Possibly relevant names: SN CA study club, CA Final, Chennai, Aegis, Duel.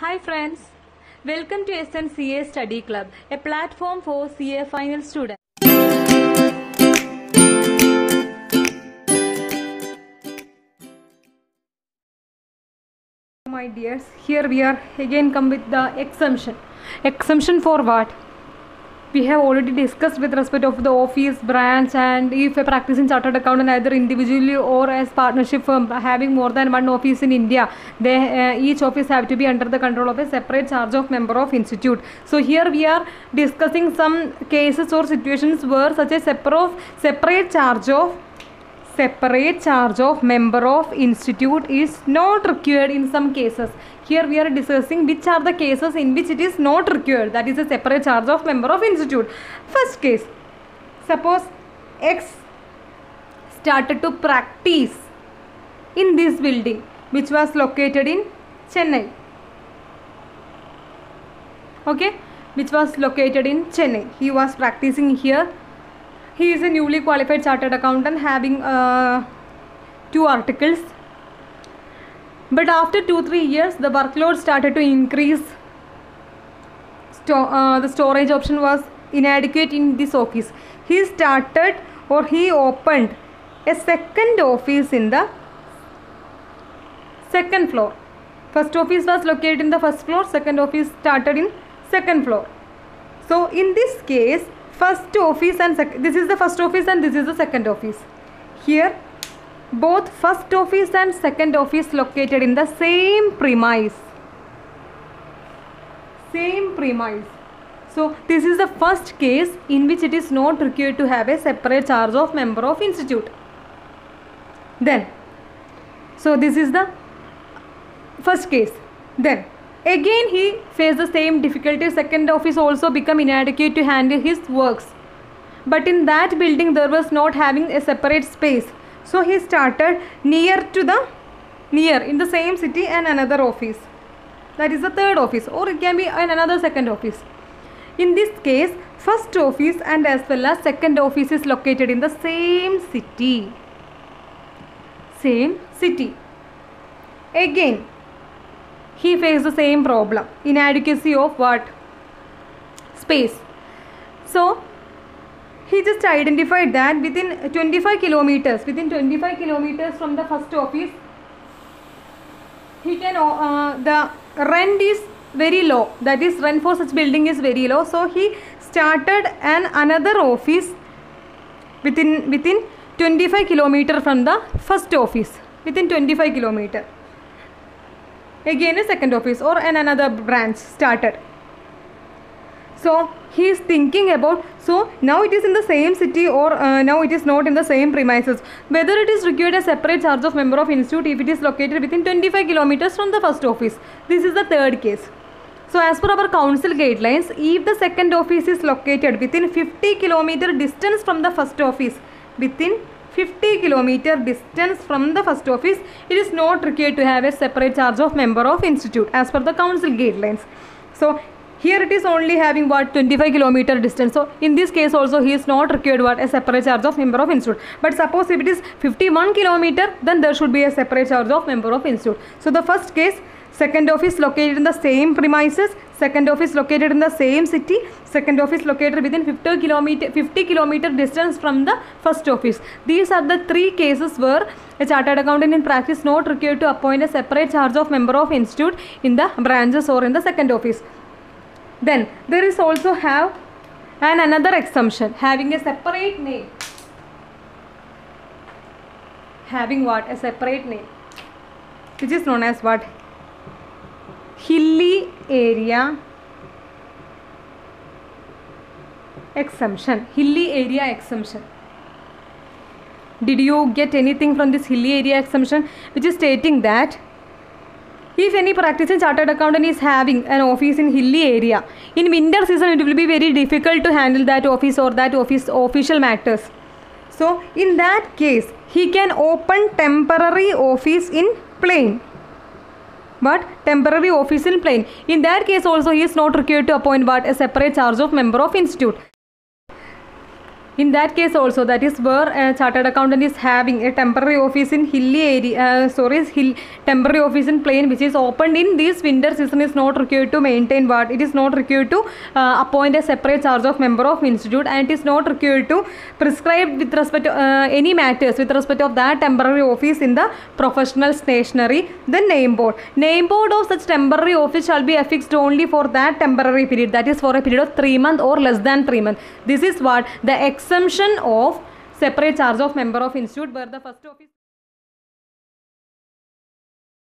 Hi friends, welcome to SN CA study club, a platform for CA final students. My dears, here we are again come with the exemption for what? We have already discussed with respect of the office, branch, and if a practicing chartered accountant either individually or as partnership firm having more than one office in India, they each office have to be under the control of a separate charge of member of institute. So here we are discussing some cases or situations where such a separate charge of member of institute is not required in some cases. Here we are discussing which are the cases in which it is not required, that is a separate charge of member of institute. First case, suppose X started to practice in this building which was located in Chennai. Okay, which was located in Chennai. He was practicing here. He is a newly qualified chartered accountant having 2 articles. But after 2-3 years, the workload started to increase. The storage option was inadequate in this office. He started or he opened a second office in the second floor. First office was located in the first floor. Second office started in second floor. So in this case, first office and second, this is the first office and this is the second office. Here both first office and second office located in the same premise. So this is the first case in which it is not required to have a separate charge of member of institute. Then so this is the first case. Then again he faced the same difficulty. Second office also become inadequate to handle his works. But in that building there was not having a separate space. So he started near in the same city and another office. That is the third office, or it can be another second office. In this case, first office and as well as second office is located in the same city. Again, he faced the same problem, inadequacy of what? Space. So he just identified that within 25 kilometers from the first office, he can the rent is very low, that is rent for such building is very low. So he started another office within 25 kilometer from the first office. Within 25 kilometer. Again a second office or another branch started. So he is thinking about, so now it is in the same city or now it is not in the same premises, whether it is required a separate charge of member of institute if it is located within 25 kilometers from the first office. This is the third case. So as per our council guidelines, if the second office is located within 50 kilometer distance from the first office, it is not required to have a separate charge of member of institute as per the council guidelines. So here it is only having what, 25 kilometer distance. So in this case also he is not required what, a separate charge of member of institute. But suppose if it is 51 kilometer, then there should be a separate charge of member of institute. So the first case, second office located in the same premises, second office located in the same city, second office located within 50 kilometer distance from the first office. These are the three cases where a chartered accountant in practice not required to appoint a separate charge of member of institute in the branches or in the second office. Then there is also have another exemption having a separate name. Having what? A separate name, which is known as what? Hilly area exemption. Hilly area exemption. Did you get anything from this hilly area exemption, which is stating that if any practicing chartered accountant is having an office in hilly area, in winter season it will be very difficult to handle that office or that office official matters. So in that case he can open temporary office in plain. But temporary office in plain. In that case also he is not required to appoint but a separate charge of member of institute. In that case also, that is where chartered accountant is having a temporary office in hilly area, temporary office in plain, which is opened in this winter season, is not required to maintain what? It is not required to appoint a separate charge of member of institute, and it is not required to prescribe with respect to any matters with respect of that temporary office in the professional stationery. The name board. Name board of such temporary office shall be affixed only for that temporary period, that is for a period of 3 months or less than 3 months. This is what? The exemption of separate charge of member of institute, where the first office